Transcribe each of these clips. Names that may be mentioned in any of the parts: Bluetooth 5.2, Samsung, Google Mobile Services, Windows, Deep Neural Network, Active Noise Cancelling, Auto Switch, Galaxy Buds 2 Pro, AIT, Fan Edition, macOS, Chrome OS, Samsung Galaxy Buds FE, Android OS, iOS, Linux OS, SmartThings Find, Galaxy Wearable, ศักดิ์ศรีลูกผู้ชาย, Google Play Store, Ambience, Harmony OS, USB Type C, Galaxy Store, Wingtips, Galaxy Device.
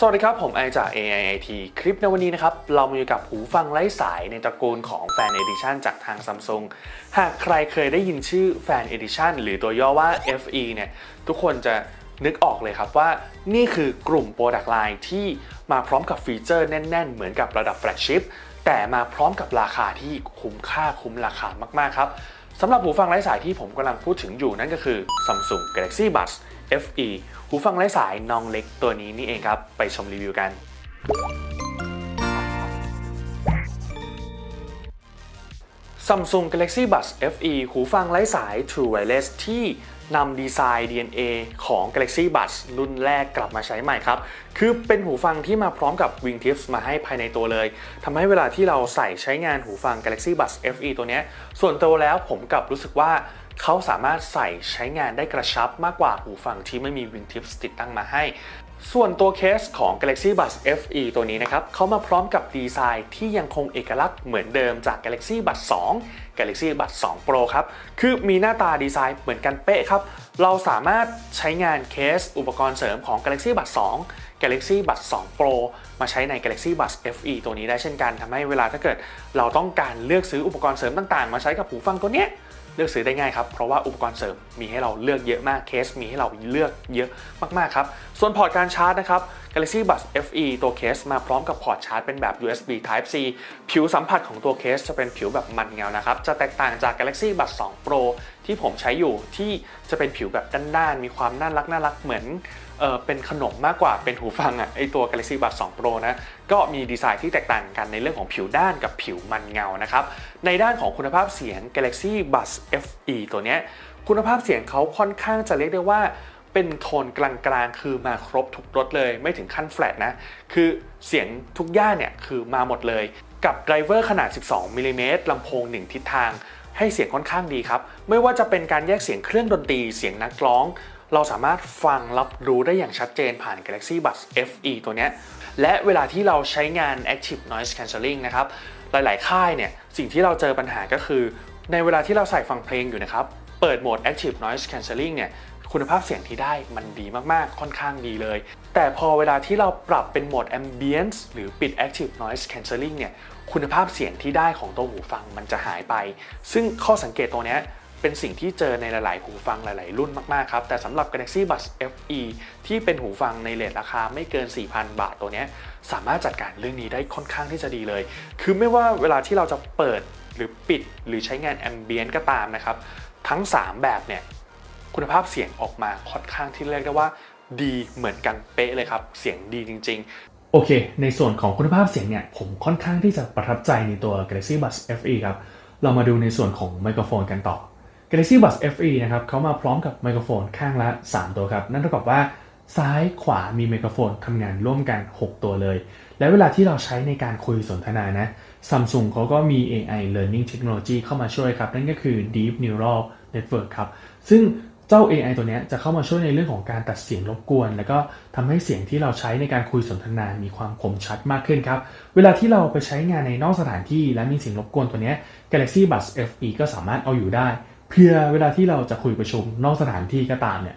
สวัสดีครับผมไอจาก AIT คลิปในวันนี้นะครับเรามาอยู่กับหูฟังไร้สายในตระกูลของ Fan Edition จากทาง Samsung หากใครเคยได้ยินชื่อ Fan Edition หรือตัวย่อว่า FE เนี่ยทุกคนจะนึกออกเลยครับว่านี่คือกลุ่ม Product Line ที่มาพร้อมกับฟีเจอร์แน่นๆเหมือนกับระดับ Flagship แต่มาพร้อมกับราคาที่คุ้มค่าคุ้มราคามากๆครับสำหรับหูฟังไร้สายที่ผมกำลังพูดถึงอยู่นั่นก็คือ Samsung Galaxy Buds FE หูฟังไร้สายน้องเล็กตัวนี้นี่เองครับไปชมรีวิวกันSamsung Galaxy Buds FE หูฟังไร้สาย True Wireless ที่นำดีไซน์ DNA ของ Galaxy Buds รุ่นแรกกลับมาใช้ใหม่ครับคือเป็นหูฟังที่มาพร้อมกับ Wingtips มาให้ภายในตัวเลยทำให้เวลาที่เราใส่ใช้งานหูฟัง Galaxy Buds FE ตัวนี้ส่วนตัวแล้วผมกลับรู้สึกว่าเขาสามารถใส่ใช้งานได้กระชับมากกว่าหูฟังที่ไม่มี Wingtips ติดตั้งมาให้ส่วนตัวเคสของ Galaxy Buds FE ตัวนี้นะครับเขามาพร้อมกับดีไซน์ที่ยังคงเอกลักษณ์เหมือนเดิมจาก Galaxy Buds 2 Galaxy Buds 2 Pro ครับคือมีหน้าตาดีไซน์เหมือนกันเป๊ะครับเราสามารถใช้งานเคสอุปกรณ์เสริมของ Galaxy Buds 2 Galaxy Buds 2 Pro มาใช้ใน Galaxy Buds FE ตัวนี้ได้เช่นกันทำให้เวลาถ้าเกิดเราต้องการเลือกซื้ออุปกรณ์เสริมต่างๆมาใช้กับหูฟังตัวเนี้ยเลือกซื้อได้ง่ายครับเพราะว่าอุปกรณ์เสริมมีให้เราเลือกเยอะมากเคสมีให้เราเลือกเยอะมากๆครับส่วนพอร์ตการชาร์จนะครับ Galaxy Buds FE ตัวเคสมาพร้อมกับพอร์ตชาร์จเป็นแบบ USB Type C ผิวสัมผัสของตัวเคสจะเป็นผิวแบบมันเงานะครับจะแตกต่างจาก Galaxy Buds 2 Pro ที่ผมใช้อยู่ที่จะเป็นผิวแบบด้านๆมีความน่ารักเหมือนเป็นขนมมากกว่าเป็นหูฟังอ่ะไอตัว Galaxy Buds 2 Pro นะก็มีดีไซน์ที่แตกต่างกันในเรื่องของผิวด้านกับผิวมันเงานะครับในด้านของคุณภาพเสียง Galaxy Buds FE ตัวเนี้ยคุณภาพเสียงเขาค่อนข้างจะเรียกได้ว่าเป็นโทนกลางๆคือมาครบทุกรสเลยไม่ถึงขั้นแฟลตนะคือเสียงทุกย่านเนี่ยคือมาหมดเลยกับไดรเวอร์ขนาด12มิลลิเมตรลำโพง1ทิศทางให้เสียงค่อนข้างดีครับไม่ว่าจะเป็นการแยกเสียงเครื่องดนตรีเสียงนักร้องเราสามารถฟังรับรู้ได้อย่างชัดเจนผ่าน Galaxy Buds FE ตัวนี้และเวลาที่เราใช้งาน Active Noise Cancelling นะครับหลายๆค่ายเนี่ยสิ่งที่เราเจอปัญหาก็คือในเวลาที่เราใส่ฟังเพลงอยู่นะครับเปิดโหมด Active Noise Cancelling เนี่ยคุณภาพเสียงที่ได้มันดีมากๆค่อนข้างดีเลยแต่พอเวลาที่เราปรับเป็นโหมด Ambience หรือปิด Active Noise Cancelling เนี่ยคุณภาพเสียงที่ได้ของตัวหูฟังมันจะหายไปซึ่งข้อสังเกตตัวนี้เป็นสิ่งที่เจอในหลายๆหูฟังหลายๆรุ่นมากๆครับแต่สำหรับ Galaxy Buds FE ที่เป็นหูฟังในเรทราคาไม่เกิน 4,000 บาทตัวนี้สามารถจัดการเรื่องนี้ได้ค่อนข้างที่จะดีเลยคือไม่ว่าเวลาที่เราจะเปิดหรือปิดหรือใช้งาน Ambient ก็ตามนะครับทั้ง3แบบเนี่ยคุณภาพเสียงออกมาค่อนข้างที่เรียกได้ว่าดีเหมือนกันเป๊ะเลยครับเสียงดีจริงๆโอเคในส่วนของคุณภาพเสียงเนี่ยผมค่อนข้างที่จะประทับใจในตัว Galaxy Buds FE ครับเรามาดูในส่วนของไมโครโฟนกันต่อGalaxy Buds FE นะครับเขามาพร้อมกับไมโครโฟนข้างละ3ตัวครับนั่นเท่ากับว่าซ้ายขวามีไมโครโฟนทำงานร่วมกัน6ตัวเลยและเวลาที่เราใช้ในการคุยสนทนานะ Samsung เขาก็มี AI Learning Technology เข้ามาช่วยครับนั่นก็คือ Deep Neural Network ครับซึ่งเจ้า AI ตัวนี้จะเข้ามาช่วยในเรื่องของการตัดเสียงรบกวนแล้วก็ทำให้เสียงที่เราใช้ในการคุยสนทนามีความคมชัดมากขึ้นครับเวลาที่เราไปใช้งานในนอกสถานที่และมีเสียงรบกวนตัวนี้ Galaxy Buds FE ก็สามารถเอาอยู่ได้เพื่อเวลาที่เราจะคุยประชุมนอกสถานที่ก็ตามเนี่ย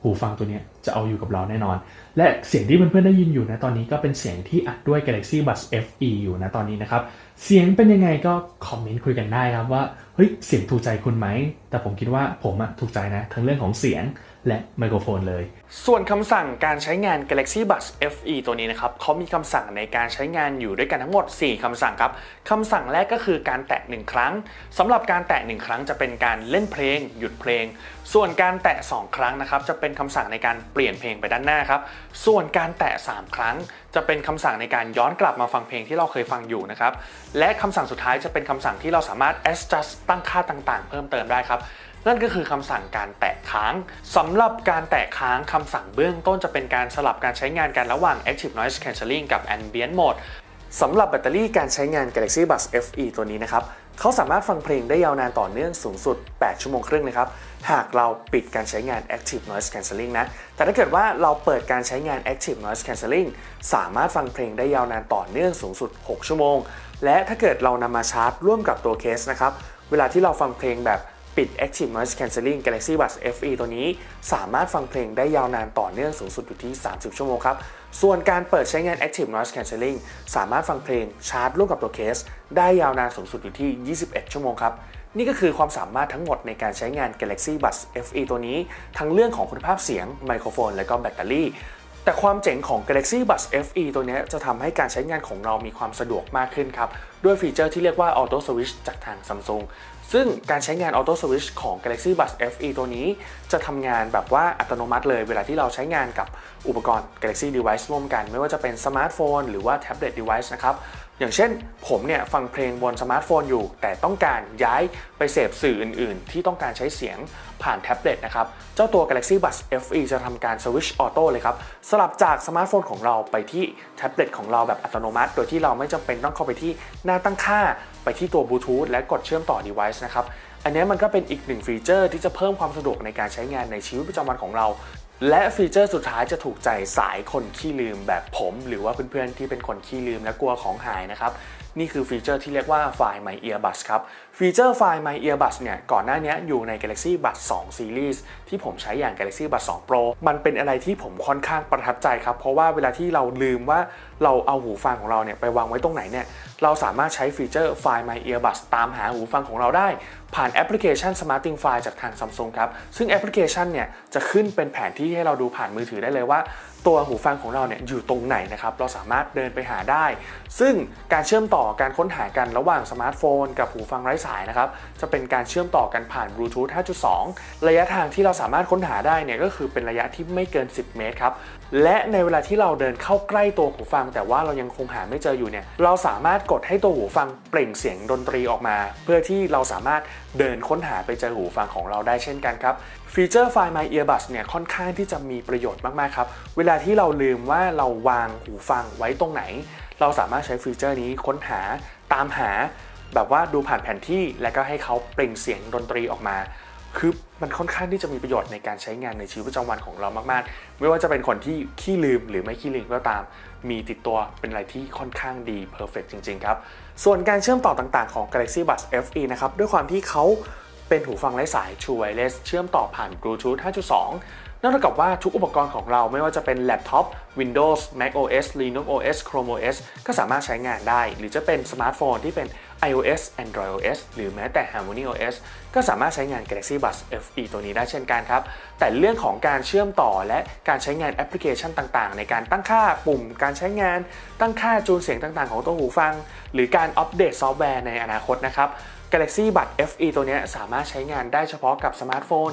หูฟังตัวนี้จะเอาอยู่กับเราแน่นอนและเสียงที่เพื่อนๆได้ยินอยู่นะตอนนี้ก็เป็นเสียงที่อัดด้วย Galaxy Buds FE อยู่นะตอนนี้นะครับเสียงเป็นยังไงก็คอมเมนต์คุยกันได้ครับว่าเฮ้ยเสียงถูกใจคุณไหมแต่ผมคิดว่าผมถูกใจนะทั้งเรื่องของเสียงและไมโครโฟนเลยส่วนคำสั่งการใช้งาน Galaxy Buds FE ตัวนี้นะครับเขามีคำสั่งในการใช้งานอยู่ด้วยกันทั้งหมด4คำสั่งครับคำสั่งแรกก็คือการแตะ1ครั้งสำหรับการแตะ1ครั้งจะเป็นการเล่นเพลงหยุดเพลงส่วนการแตะ2ครั้งนะครับจะเป็นคำสั่งในการเปลี่ยนเพลงไปด้านหน้าครับส่วนการแตะ3ครั้งจะเป็นคำสั่งในการย้อนกลับมาฟังเพลงที่เราเคยฟังอยู่นะครับและคำสั่งสุดท้ายจะเป็นคำสั่งที่เราสามารถ adjust ตั้งค่าต่างๆเพิ่มเติมได้ครับนั่นก็คือคำสั่งการแตะค้างสำหรับการแตะค้างคำสั่งเบื้องต้นจะเป็นการสลับการใช้งานกันระหว่าง Active Noise Cancelling กับ Ambient Mode สำหรับแบตเตอรี่การใช้งาน Galaxy Buds FE ตัวนี้นะครับเขาสามารถฟังเพลงได้ยาวนานต่อเนื่องสูงสุด8ชั่วโมงครึ่งนะครับหากเราปิดการใช้งาน Active Noise Cancelling นะแต่ถ้าเกิดว่าเราเปิดการใช้งาน Active Noise Cancelling สามารถฟังเพลงได้ยาวนานต่อเนื่องสูงสุด6ชั่วโมงและถ้าเกิดเรานำมาชาร์จร่วมกับตัวเคสนะครับเวลาที่เราฟังเพลงแบบ ปิด Active Noise Cancelling Galaxy Buds FE ตัวนี้สามารถฟังเพลงได้ยาวนานต่อเนื่องสูงสุดอยู่ที่30 ชั่วโมงครับส่วนการเปิดใช้งาน Active Noise Cancelling สามารถฟังเพลงชาร์จร่วมกับตัวเคสได้ยาวนานสูงสุดอยู่ที่ 21 ชั่วโมงครับนี่ก็คือความสามารถทั้งหมดในการใช้งาน Galaxy Buds FE ตัวนี้ทั้งเรื่องของคุณภาพเสียงไมโครโฟนและก็แบตเตอรี่แต่ความเจ๋งของ Galaxy Buds FE ตัวนี้จะทำให้การใช้งานของเรามีความสะดวกมากขึ้นครับด้วยฟีเจอร์ที่เรียกว่า Auto Switch จากทาง Samsung ซึ่งการใช้งาน Auto Switch ของ Galaxy Buds FE ตัวนี้จะทำงานแบบว่าอัตโนมัติเลยเวลาที่เราใช้งานกับอุปกรณ์ Galaxy Device ร่วมกันไม่ว่าจะเป็นสมาร์ทโฟนหรือว่าแท็บเล็ต Device นะครับอย่างเช่นผมเนี่ยฟังเพลงบนสมาร์ทโฟนอยู่แต่ต้องการย้ายไปเสพสื่ออื่นๆที่ต้องการใช้เสียงผ่านแท็บเล็ตนะครับเจ้าตัว Galaxy Buds FE จะทำการ Switch Auto เลยครับสลับจากสมาร์ทโฟนของเราไปที่แท็บเล็ตของเราแบบอัตโนมัติโดยที่เราไม่จำเป็นต้องเข้าไปที่หน้าตั้งค่าไปที่ตัว Bluetooth และกดเชื่อมต่อ Device นะครับอันนี้มันก็เป็นอีกหนึ่งฟีเจอร์ที่จะเพิ่มความสะดวกในการใช้งานในชีวิตประจำวันของเราและฟีเจอร์สุดท้ายจะถูกใจสายคนขี้ลืมแบบผมหรือว่าเพื่อนๆที่เป็นคนขี้ลืมและกลัวของหายนะครับนี่คือฟีเจอร์ที่เรียกว่า Find My Earbuds ครับฟีเจอร์ Find My Earbuds เนี่ยก่อนหน้านี้อยู่ใน Galaxy Buds 2 Series ที่ผมใช้อย่าง Galaxy Buds 2 Pro มันเป็นอะไรที่ผมค่อนข้างประทับใจครับเพราะว่าเวลาที่เราลืมว่าเราเอาหูฟังของเราเนี่ยไปวางไว้ตรงไหนเนี่ยเราสามารถใช้ฟีเจอร์ Find My Earbuds ตามหาหูฟังของเราได้ผ่านแอปพลิเคชัน SmartThings Find จากทาง Samsung ครับซึ่งแอปพลิเคชันเนี่ยจะขึ้นเป็นแผนที่ให้เราดูผ่านมือถือได้เลยว่าตัวหูฟังของเราเนี่ยอยู่ตรงไหนนะครับเราสามารถเดินไปหาได้ซึ่งการเชื่อมต่อการค้นหากันระหว่างสมาร์ทโฟนกับหูฟังไร้สายนะครับจะเป็นการเชื่อมต่อกันผ่าน Bluetooth 5.2 ระยะทางที่เราสามารถค้นหาได้เนี่ยก็คือเป็นระยะที่ไม่เกิน10 เมตรครับและในเวลาที่เราเดินเข้าใกล้ตัวหูฟังแต่ว่าเรายังคงหาไม่เจออยู่เนี่ยเราสามารถกดให้ตัวหูฟังเปล่งเสียงดนตรีออกมาเพื่อที่เราสามารถเดินค้นหาไปเจอหูฟังของเราได้เช่นกันครับฟีเจอร์ Find My Earbuds เนี่ยค่อนข้างที่จะมีประโยชน์มากๆครับเวลาที่เราลืมว่าเราวางหูฟังไว้ตรงไหนเราสามารถใช้ฟีเจอร์นี้ค้นหาตามหาแบบว่าดูผ่านแผนที่และก็ให้เขาเปล่งเสียงดนตรีออกมาคือมันค่อนข้างที่จะมีประโยชน์ในการใช้งานในชีวิตประจำวันของเรามากๆไม่ว่าจะเป็นคนที่ขี้ลืมหรือไม่ขี้ลืมก็ตามมีติดตัวเป็นอะไรที่ค่อนข้างดีเพอร์เฟกต์จริงๆครับส่วนการเชื่อมต่อต่างๆของ Galaxy Buds FE นะครับด้วยความที่เขาเป็นหูฟังไร้สาย True Wireless เชื่อมต่อผ่าน Bluetooth 5.2นั่นเท่ากับว่าทุกอุปกรณ์ของเราไม่ว่าจะเป็นแล็ปท็อป Windows macOS Linux OS Chrome OS ก็สามารถใช้งานได้หรือจะเป็นสมาร์ทโฟนที่เป็น iOS Android OS หรือแม้แต่ Harmony OS ก็สามารถใช้งาน Galaxy Buds FE ตัวนี้ได้เช่นกันครับแต่เรื่องของการเชื่อมต่อและการใช้งานแอปพลิเคชันต่างๆในการตั้งค่าปุ่มการใช้งานตั้งค่าจูนเสียงต่างๆของตัวหูฟังหรือการอัปเดตซอฟต์แวร์ในอนาคตนะครับ Galaxy Buds FE ตัวนี้สามารถใช้งานได้เฉพาะกับสมาร์ทโฟน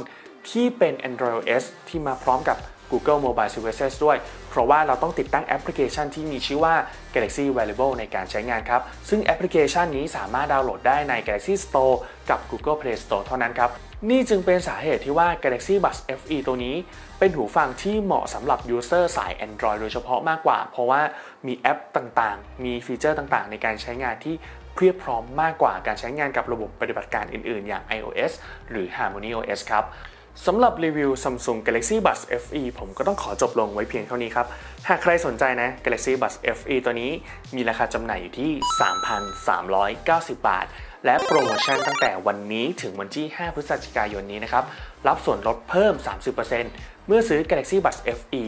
ที่เป็น Android OS ที่มาพร้อมกับ Google Mobile Services ด้วยเพราะว่าเราต้องติดตั้งแอปพลิเคชันที่มีชื่อว่า Galaxy Wearable ในการใช้งานครับซึ่งแอปพลิเคชันนี้สามารถดาวน์โหลดได้ใน Galaxy Store กับ Google Play Store เท่านั้นครับนี่จึงเป็นสาเหตุที่ว่า Galaxy Buds FE ตัวนี้เป็นหูฟังที่เหมาะสำหรับ User สาย Android โดยเฉพาะมากกว่าเพราะว่ามีแอปต่างๆมีฟีเจอร์ต่างๆในการใช้งานที่เพียบพร้อมมากกว่าการใช้งานกับระบบปฏิบัติการอื่นๆอย่าง iOS หรือ Harmony OS ครับสำหรับรีวิว Samsung Galaxy Buds FE ผมก็ต้องขอจบลงไว้เพียงเท่านี้ครับหากใครสนใจนะ Galaxy Buds FE ตัวนี้มีราคาจำหน่ายอยู่ที่ 3,390 บาทและโปรโมชั่นตั้งแต่วันนี้ถึงวันที่ 5 พฤศจิกายนนี้นะครับรับส่วนลดเพิ่ม 30% เมื่อซื้อ Galaxy Buds FE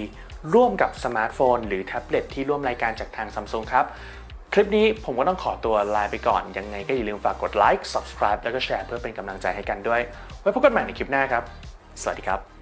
ร่วมกับสมาร์ทโฟนหรือแท็บเล็ตที่ร่วมรายการจากทาง Samsung ครับคลิปนี้ผมก็ต้องขอตัวลาไปก่อนยังไงก็อย่าลืมฝากกดไลค์ Subscribe แล้วก็แชร์เพื่อเป็นกำลังใจให้กันด้วยไว้พบกันใหม่ในคลิปหน้าครับสวัสดีครับ